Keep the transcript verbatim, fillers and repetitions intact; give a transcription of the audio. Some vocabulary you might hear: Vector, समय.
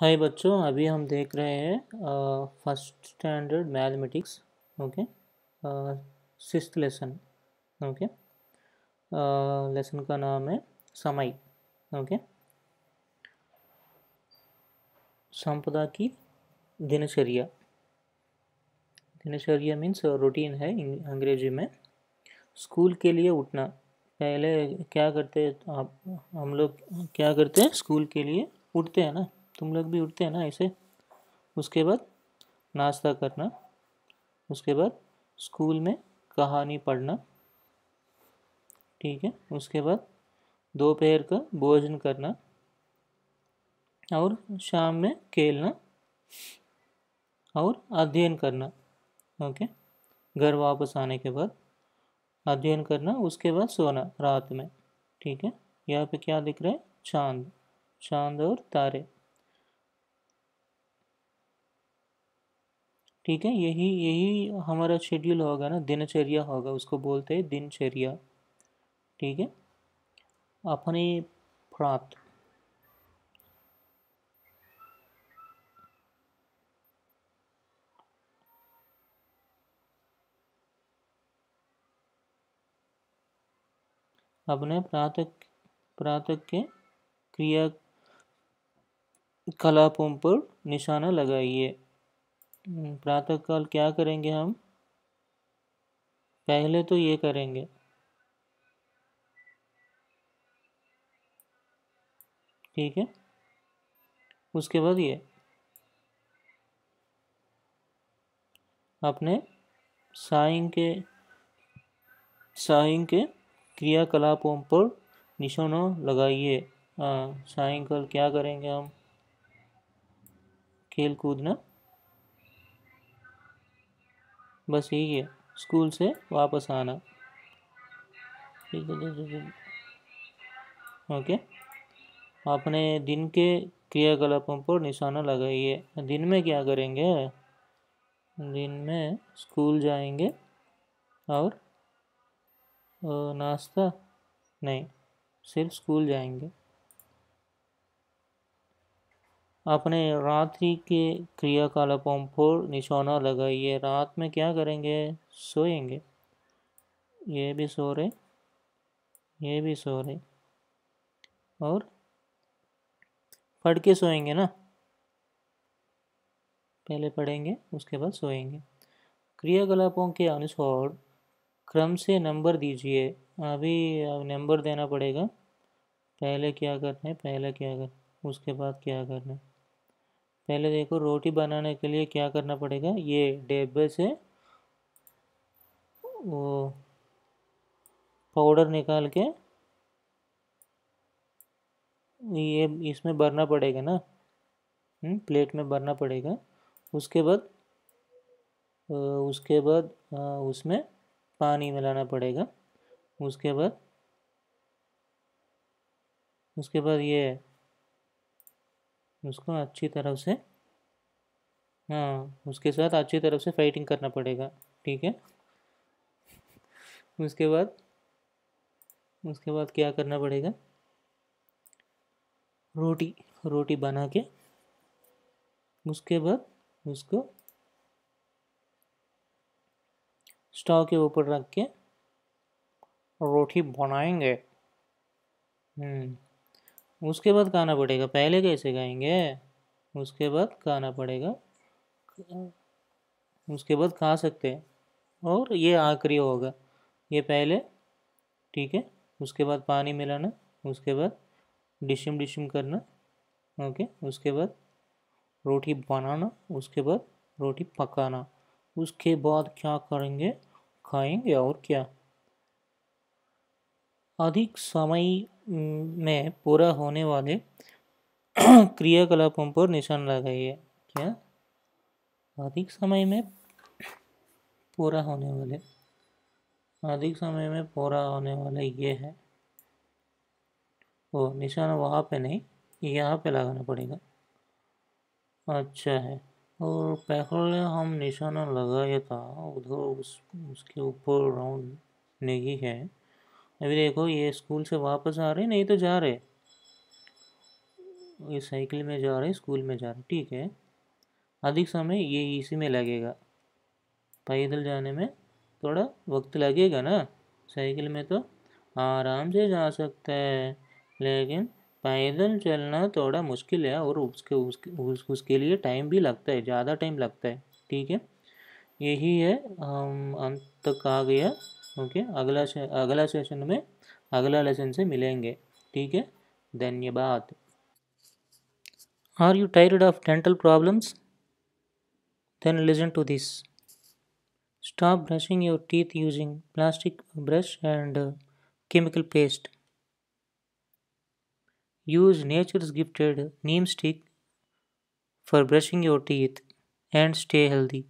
हाय बच्चों, अभी हम देख रहे हैं first standard mathematics. Okay, sixth lesson. Okay, lesson का नाम है समय। ओके, संपदा की दिनचर्या। दिनचर्या मीन्स रूटीन है अंग्रेजी में। स्कूल के लिए उठना, पहले क्या करते आप हम लोग क्या करते हैं, स्कूल के लिए उठते हैं ना, तुम लोग भी उठते हैं ना ऐसे। उसके बाद नाश्ता करना, उसके बाद स्कूल में कहानी पढ़ना, ठीक है। उसके बाद दोपहर का भोजन करना और शाम में खेलना और अध्ययन करना। ओके, घर वापस आने के बाद अध्ययन करना, उसके बाद सोना रात में, ठीक है। यहाँ पे क्या दिख रहा है, चांद चांद और तारे, ठीक है। यही यही हमारा शेड्यूल होगा ना, दिनचर्या होगा, उसको बोलते हैं दिनचर्या, ठीक है। अपने प्राप्त, अपने प्रातः प्रातः के क्रिया कलापों पर निशाना लगाइए। प्रातःकाल क्या करेंगे हम, पहले तो ये करेंगे, ठीक है। उसके बाद ये अपने सायं के सायं के क्रियाकलापों पर निशाना लगाइए। सायंकाल क्या करेंगे हम, खेल कूदना, बस यही है। स्कूल से वापस आना, ओके। अपने दिन के क्रियाकलापों पर निशाना लगाइए। दिन में क्या करेंगे, दिन में स्कूल जाएंगे और नाश्ता नहीं, सिर्फ स्कूल जाएंगे। अपने रात्रि के क्रियाकलापों पर निशाना लगाइए। रात में क्या करेंगे, सोएंगे, ये भी सो रहे, ये भी सो रहे, और पढ़ के सोएंगे ना, पहले पढ़ेंगे उसके बाद सोएंगे। क्रियाकलापों के अनुसार क्रम से नंबर दीजिए। अभी नंबर देना पड़ेगा, पहले क्या करना है, पहले क्या करना है, उसके बाद क्या करना है। पहले देखो, रोटी बनाने के लिए क्या करना पड़ेगा, ये डिब्बे से वो पाउडर निकाल के ये इसमें भरना पड़ेगा ना, प्लेट में भरना पड़ेगा। उसके बाद उसके बाद उसमें पानी मिलाना पड़ेगा। उसके बाद उसके बाद ये उसको अच्छी तरफ से, हाँ, उसके साथ अच्छी तरफ से फाइटिंग करना पड़ेगा, ठीक है। उसके बाद उसके बाद क्या करना पड़ेगा, रोटी रोटी बना के उसके बाद उसको स्टोव के ऊपर रख के रोटी बनाएंगे। हम्म, उसके बाद खाना पड़ेगा, पहले कैसे खाएंगे, उसके बाद खाना पड़ेगा, उसके बाद खा सकते हैं, और ये आखिरी होगा, ये पहले, ठीक है। उसके बाद पानी मिलाना, उसके बाद डिशम डिशम करना, ओके। उसके बाद रोटी बनाना, उसके बाद रोटी पकाना, उसके बाद क्या करेंगे, खाएंगे। और क्या, अधिक समय में पूरा होने वाले क्रियाकलापों पर निशान लगाइए। क्या, अधिक समय में पूरा होने वाले, अधिक समय में पूरा होने वाले ये है, वो निशान वहाँ पे नहीं, यहाँ पे लगाना पड़ेगा, अच्छा है। और पहले हम निशाना लगाया था उधर, उस उसके ऊपर राउंड नहीं है। अभी देखो, ये स्कूल से वापस आ रहे, नहीं तो जा रहे, ये साइकिल में जा रहा है, स्कूल में जा रहा है, ठीक है। अधिक समय ये इसी में लगेगा, पैदल जाने में थोड़ा वक्त लगेगा ना, साइकिल में तो आराम से जा सकता है, लेकिन पैदल चलना थोड़ा मुश्किल है और उसके उसके उस, उसके लिए टाइम भी लगता है, ज़्यादा टाइम लगता है, ठीक है। यही है, हम अंत तक आ गया, ओके। अगला से, अगला सेशन में अगला लेसन से मिलेंगे, ठीक है, धन्यवाद। Are you tired of dental problems? Then listen to this. Stop brushing your teeth using plastic brush and uh, chemical paste. Use nature's gifted neem stick for brushing your teeth and stay healthy.